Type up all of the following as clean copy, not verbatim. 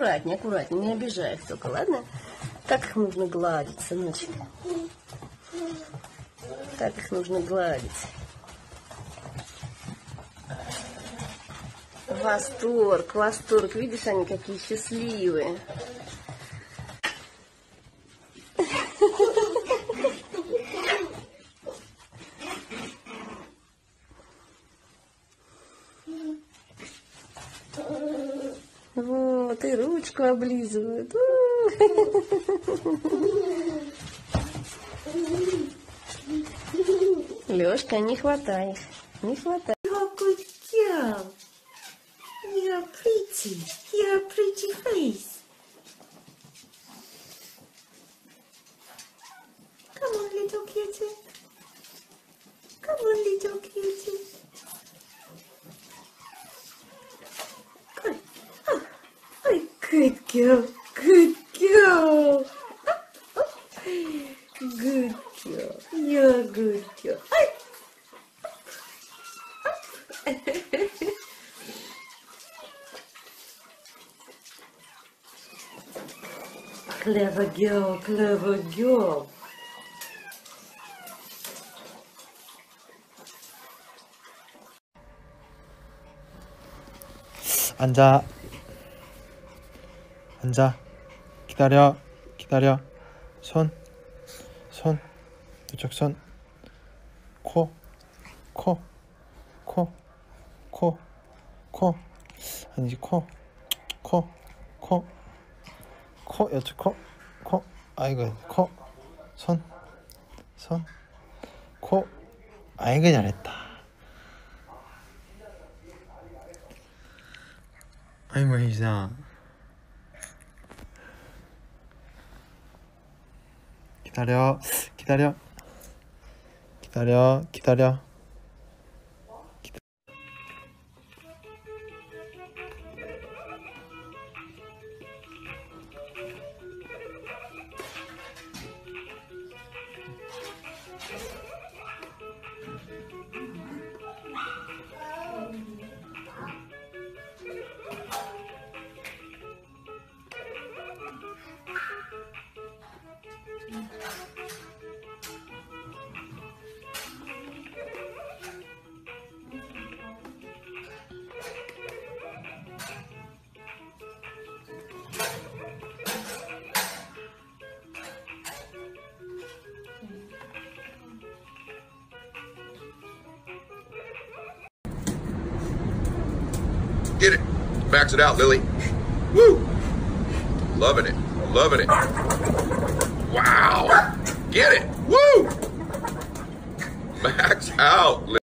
аккуратнее, аккуратнее, не обижаешь только, ладно? Так их нужно гладить, сыночек. Так их нужно гладить. Восторг, восторг. Видишь, они какие счастливые. Вот, и ручку облизывают. Лешка, не хватай их, не хватай. You're a pretty face. Come on, little kitty. Come on, little kitty. Good. Oh, oh, good girl. Good girl. Oh, oh. Good girl. You're a good girl. Oh. Clever girl, clever girl. 앉아. 앉아. 기다려. 기다려. 손. 손. 이쪽 손. 코. 코. 코. 코. 코. 아니지 코. 코. 코. 코, 여쭈 코, 코, 아이고, 코, 손, 손, 코, 아이고, 잘했다. 아이고, 이상. 기다려, 기다려, 기다려, 기다려. Get it. Max it out, Lily. Woo! Loving it. Loving it. Wow! Get it. Woo! Max out, Lily.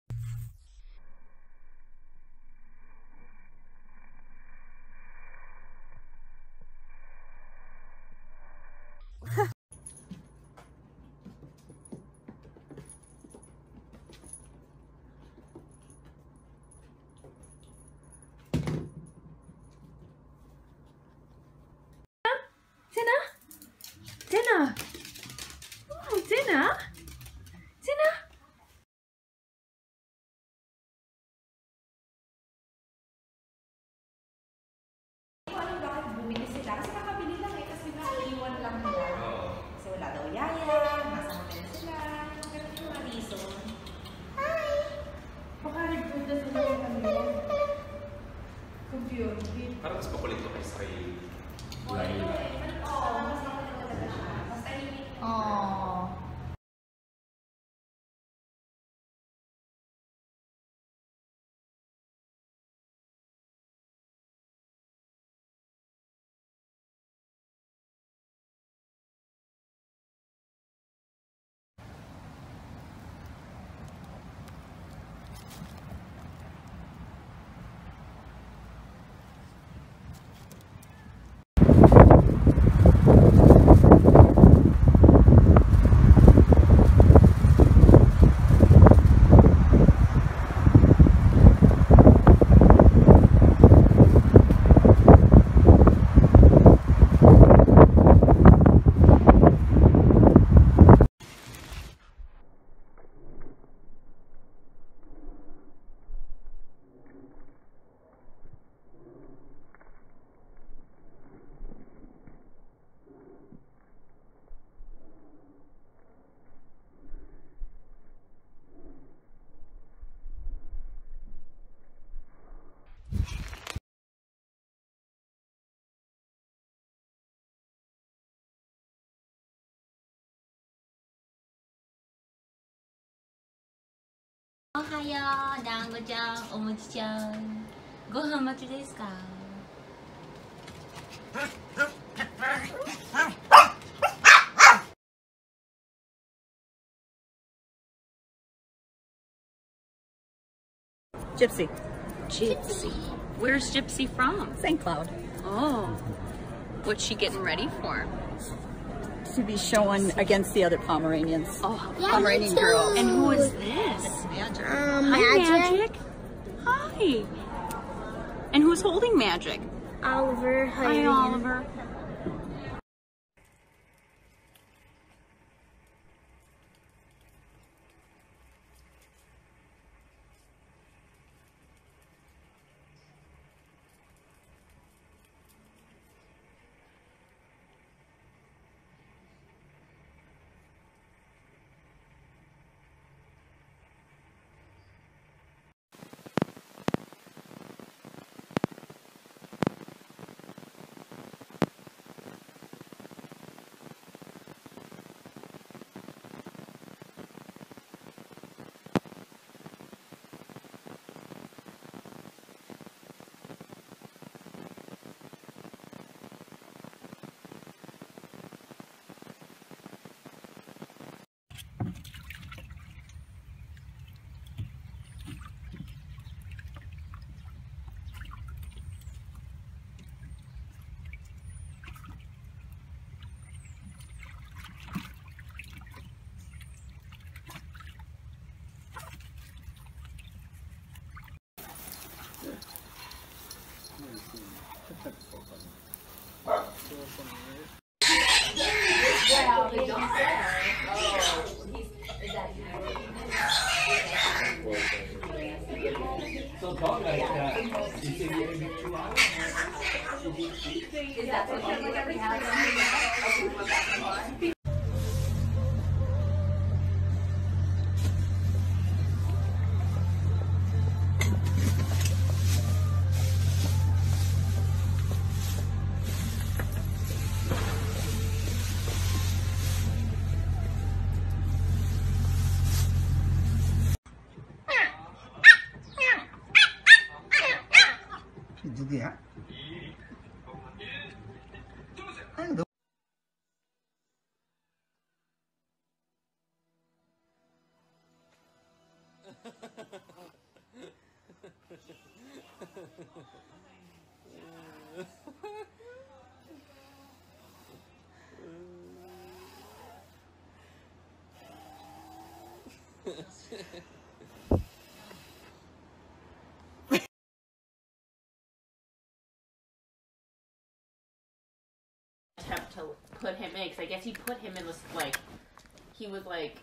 오하요, 나무장, 오모지장. 고함 맛이 될까? Gypsy. Gypsy. Where's Gypsy from? Saint Cloud. Oh. What's she getting ready for? To be shown against the other Pomeranians. Oh, yeah, Pomeranian girl. And who is this? It's Magic. Hi, Magic. Hi. And who's holding Magic? Oliver. Hi, Oliver. 누구야? 아유, 너... to put him in, because I guess he put him in this, like, he was like